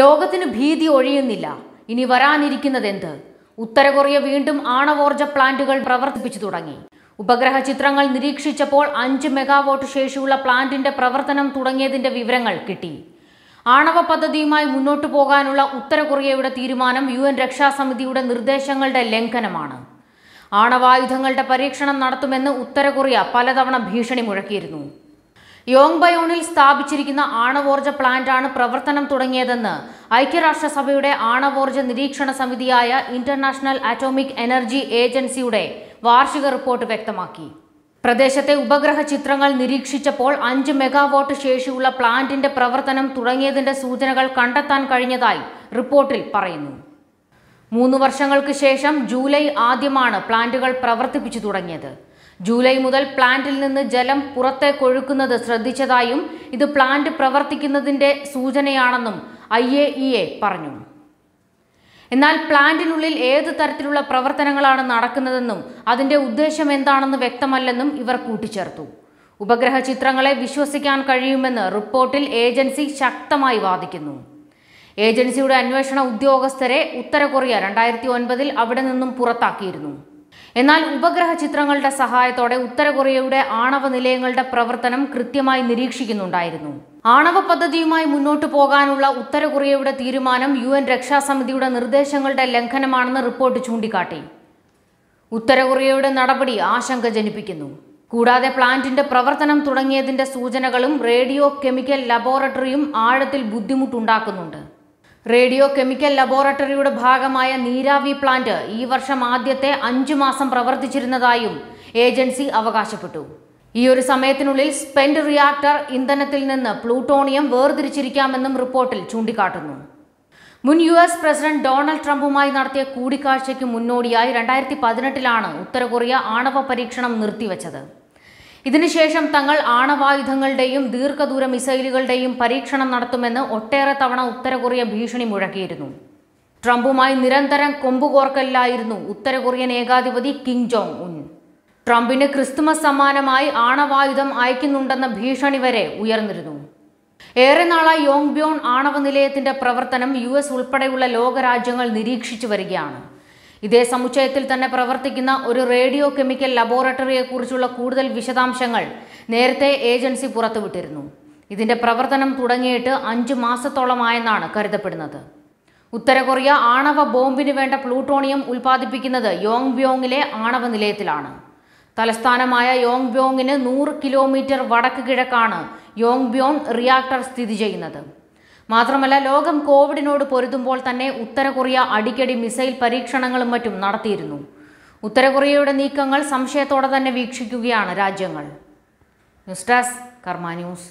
ലോകത്തിന് ഭീതി ഒഴിയുന്നില്ല. ഇനി വരാനിരിക്കുന്നതെന്ത്? ഉത്തര കൊറിയ വീണ്ടും ആണവോർജ പ്ലാന്റുകൾ പ്രവർത്തിപ്പിച്ചു തുടങ്ങി. ഉപഗ്രഹ ചിത്രങ്ങൾ നിരീക്ഷിച്ചപ്പോൾ 5 മെഗാവാട്ട് ശേഷിയുള്ള പ്ലാന്റിന്റെ പ്രവർത്തനം തുടങ്ങിയതിന്റെ വിവരങ്ങൾ കിട്ടി. ആണവ പദ്ധതിയുമായി മുന്നോട്ടു പോകാനുള്ള ഉത്തര കൊറിയയുടെ തീരുമാനം UN രക്ഷാസമിതിയുടെ നിർദ്ദേശങ്ങളുടെ ലംഘനമാണ്. ആണവായുധങ്ങളുടെ പരീക്ഷണം നടത്തുമെന്ന് ഉത്തര കൊറിയ പലതവണ ഭീഷണി മുഴക്കിയിരുന്നു. യോങ്ബയോണിൽ സ്ഥാപിച്ചിരിക്കുന്ന ആണവോർജ പ്ലാന്റാണ് പ്രവർത്തനം തുടങ്ങിയതെന്ന് ഐക്യരാഷ്ട്രസഭയുടെ ആണവോർജ നിരീക്ഷണ സമിതിയായ ഇന്റർനാഷണൽ അറ്റോമിക് എനർജി ഏജൻസിയുടെ വാർഷിക റിപ്പോർട്ട് വ്യക്തമാക്കി. പ്രദേശത്തെ ഉപഗ്രഹ ചിത്രങ്ങൾ നിരീക്ഷിച്ചപ്പോൾ 5 മെഗാവാട്ട് ശേഷിയുള്ള പ്ലാന്റിന്റെ പ്രവർത്തനം തുടങ്ങിയതിന്റെ സൂചനകൾ കണ്ടെത്താൻ കഴിഞ്ഞതായി റിപ്പോർട്ടിൽ പറയുന്നു. 3 വർഷങ്ങൾക്ക് ശേഷം ജൂലൈ ആദ്യമാണ് പ്ലാന്റുകൾ പ്രവർത്തിപ്പിച്ചു തുടങ്ങിയത്. ജൂലൈ മുതൽ പ്ലാന്റിൽ നിന്ന് ജലം പുറത്തേക്കൊഴുക്കുന്നത് ശ്രദ്ധിച്ചതായും ഇത് പ്ലാന്റ് പ്രവർത്തിക്കുന്നതിന്റെ സൂചനയാണെന്നും IAEA പറഞ്ഞു. എന്നാൽ പ്ലാന്റിനുള്ളിൽ ഏത് തരത്തിലുള്ള പ്രവർത്തനങ്ങളാണ് നടക്കുന്നതെന്നും അതിന്റെ ഉദ്ദേശം എന്താണെന്ന് വ്യക്തമല്ലെന്നും ഇവർ കൂട്ടിച്ചേർത്തു. ഉപഗ്രഹ ചിത്രങ്ങളെ വിശ്വസിക്കാൻ കഴിയുമെന്ന് റിപ്പോർട്ടിൽ ഏജൻസി ശക്തമായി വാദിക്കുന്നു. ഏജൻസിയുടെ അന്വേഷണ ഉദ്യോഗസ്ഥരെ ഉത്തര കൊറിയ 2009 അവിടെ നിന്നും പുറത്താക്കിയിരുന്നു. എന്നാൽ ഉപഗ്രഹ ചിത്രങ്ങളുടെ സഹായത്തോടെ ഉത്തര കൊറിയയുടെ ആണവ നിലയങ്ങളുടെ പ്രവർത്തനം കൃത്യമായി നിരീക്ഷിക്കുന്നുണ്ടായിരുന്നു. ആണവ പദ്ധതിയുമായി മുന്നോട്ടു പോകാനുള്ള ഉത്തര കൊറിയയുടെ തീരുമാനം UN രക്ഷാസമിതിയുടെ നിർദ്ദേശങ്ങളുടെ ലംഘനമാണെന്ന് റിപ്പോർട്ട് ചൂണ്ടിക്കാട്ടി. ഉത്തര കൊറിയയുടെ നടപടി ആശങ്ക ജനിപ്പിക്കുന്നു. കൂടാതെ പ്ലാന്റിന്റെ പ്രവർത്തനം തുടങ്ങിയതിന്റെ സൂചനകളും റേഡിയോ കെമിക്കൽ ലബോറട്ടറിയും ആഴത്തിൽ ബുദ്ധിമുട്ടുണ്ടാക്കുന്നുണ്ട്. റേഡിയോ കെമിക്കൽ ലബോറട്ടറിയുടെ ഭാഗമായ നീരാവി പ്ലാന്റ് ഈ വർഷം ആദ്യത്തെ 5 മാസം പ്രവർത്തിച്ചിരുന്നതായും ഏജൻസി അവകാശപ്പെട്ടു. ഈ ഒരു സമയത്തിനുള്ളിൽ സ്പെൻഡ് റിയാക്ടർ ഇന്ധനത്തിൽ നിന്ന് പ്ലൂട്ടോണിയം വേർതിരിച്ചിരിക്കാമെന്നും റിപ്പോർട്ടിൽ ചൂണ്ടിക്കാട്ടുന്നു. മുൻ US പ്രസിഡന്റ് ഡൊണാൾഡ് ട്രംപുമായി നടത്തിയ കൂടിക്കാഴ്ചയ്ക്ക് മുന്നോടിയായി 2018ലാണ് ഉത്തര കൊറിയ ആണവ പരീക്ഷണം നിർത്തിവെച്ചത്. ഇതിനുശേഷം തങ്ങൾ ആണവായുധങ്ങളുടെയും ദീർഘദൂര മിസൈലുകളുടെയും പരീക്ഷണം നടത്തുമെന്ന് ഒട്ടേറെ തവണ ഉത്തര കൊറിയ ഭീഷണി മുഴക്കിയിരുന്നു. ട്രംപുമായി നിരന്തരം കൊമ്പുകോർക്കലിലായിരുന്നു ഉത്തര കൊറിയൻ ഏകാധിപതി കിം ജോങ് ഉൻ. ട്രംപിന് ക്രിസ്തുമസ് സമ്മാനമായി ആണവായുധം അയക്കുന്നുണ്ടെന്ന ഭീഷണി വരെ ഉയർന്നിരുന്നു. ഏറെ നാളായി യോങ്ബ്യോൺ ആണവ നിലയത്തിന്റെ പ്രവർത്തനം US ഉൾപ്പെടെയുള്ള ലോകരാജ്യങ്ങൾ നിരീക്ഷിച്ചു വരികയാണ്. ഇതേ സമുച്ചയത്തിൽ തന്നെ പ്രവർത്തിക്കുന്ന ഒരു റേഡിയോ കെമിക്കൽ ലബോറട്ടറിയെക്കുറിച്ചുള്ള കൂടുതൽ വിശദാംശങ്ങൾ നേരത്തെ ഏജൻസി പുറത്തുവിട്ടിരുന്നു. ഇതിന്റെ പ്രവർത്തനം തുടങ്ങിയിട്ട് 5 മാസത്തോളമായെന്നാണ് കരുതപ്പെടുന്നത്. ഉത്തര കൊറിയ ആണവ ബോംബിന് വേണ്ട പ്ലൂട്ടോണിയം ഉൽപ്പാദിപ്പിക്കുന്നത് യോങ്ബ്യോങ്ങിലെ ആണവ നിലയത്തിലാണ്. തലസ്ഥാനമായ യോങ്ബ്യോങ്ങിന് 100 കിലോമീറ്റർ വടക്ക് കിഴക്കാണ് യോങ്ബ്യോൺ റിയാക്ടർ സ്ഥിതി ചെയ്യുന്നത്. മാത്രമല്ല, ലോകം കോവിഡിനോട് പൊരുതുമ്പോൾ തന്നെ ഉത്തര കൊറിയ അടിക്കടി മിസൈൽ പരീക്ഷണങ്ങളും മറ്റും നടത്തിയിരുന്നു. ഉത്തര കൊറിയയുടെ നീക്കങ്ങൾ സംശയത്തോടെ തന്നെ വീക്ഷിക്കുകയാണ് രാജ്യങ്ങൾ. News desk Karma news.